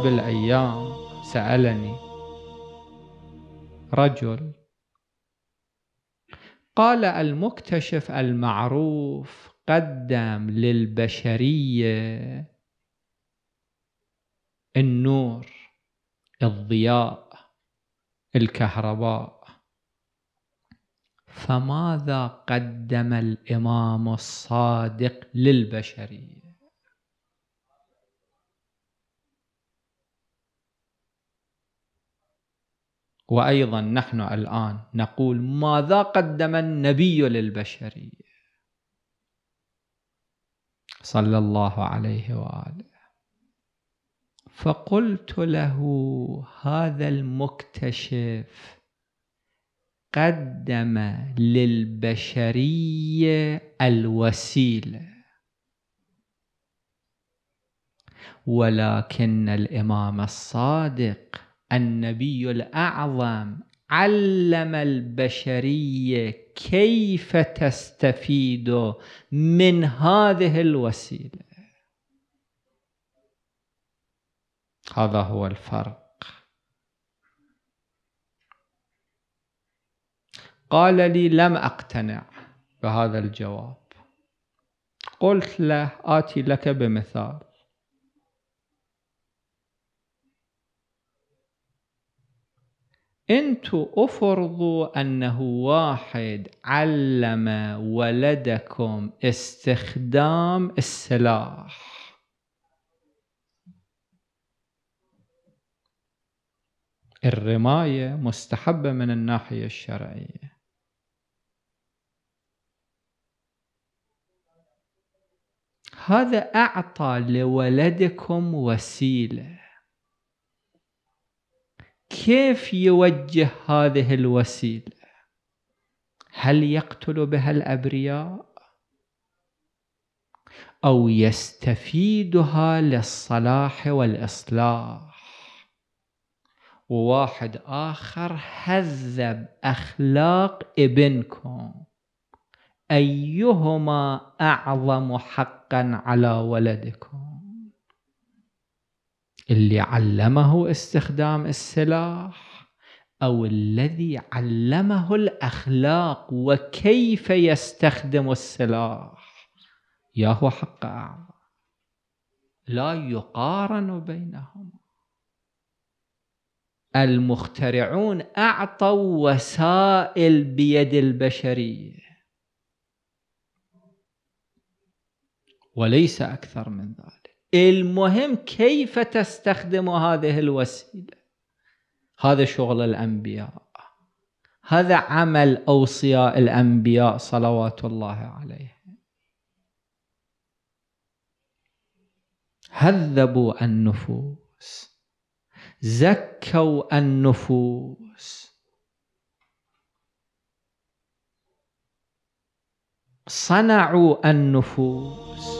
قبل أيام سألني رجل قال: المكتشف المعروف قدم للبشرية النور، الضياء، الكهرباء، فماذا قدم الإمام الصادق للبشرية؟ وأيضا نحن الآن نقول: ماذا قدم النبي للبشرية صلى الله عليه وآله؟ فقلت له: هذا المكتشف قدم للبشرية الوسيلة، ولكن الإمام الصادق النبي الأعظم علم البشرية كيف تستفيد من هذه الوسيلة. هذا هو الفرق. قال لي: لم أقتنع بهذا الجواب. قلت له: آتي لك بمثال. أنتوا أفرضوا أنه واحد علم ولدكم استخدام السلاح، الرماية مستحبة من الناحية الشرعية، هذا أعطى لولدكم وسيلة، كيف يوجه هذه الوسيلة؟ هل يقتل بها الأبرياء؟ أو يستفيدها للصلاح والإصلاح؟ وواحد آخر هذب أخلاق ابنكم، أيهما أعظم حقا على ولدكم؟ اللي علمه استخدام السلاح أو الذي علمه الأخلاق وكيف يستخدم السلاح؟ يا هو حق أعظم، لا يقارن بينهما. المخترعون أعطوا وسائل بيد البشرية وليس أكثر من ذلك، المهم كيف تستخدم هذه الوسيلة. هذا شغل الأنبياء، هذا عمل أوصياء الأنبياء صلوات الله عليهم. هذبوا النفوس، زكوا النفوس، صنعوا النفوس.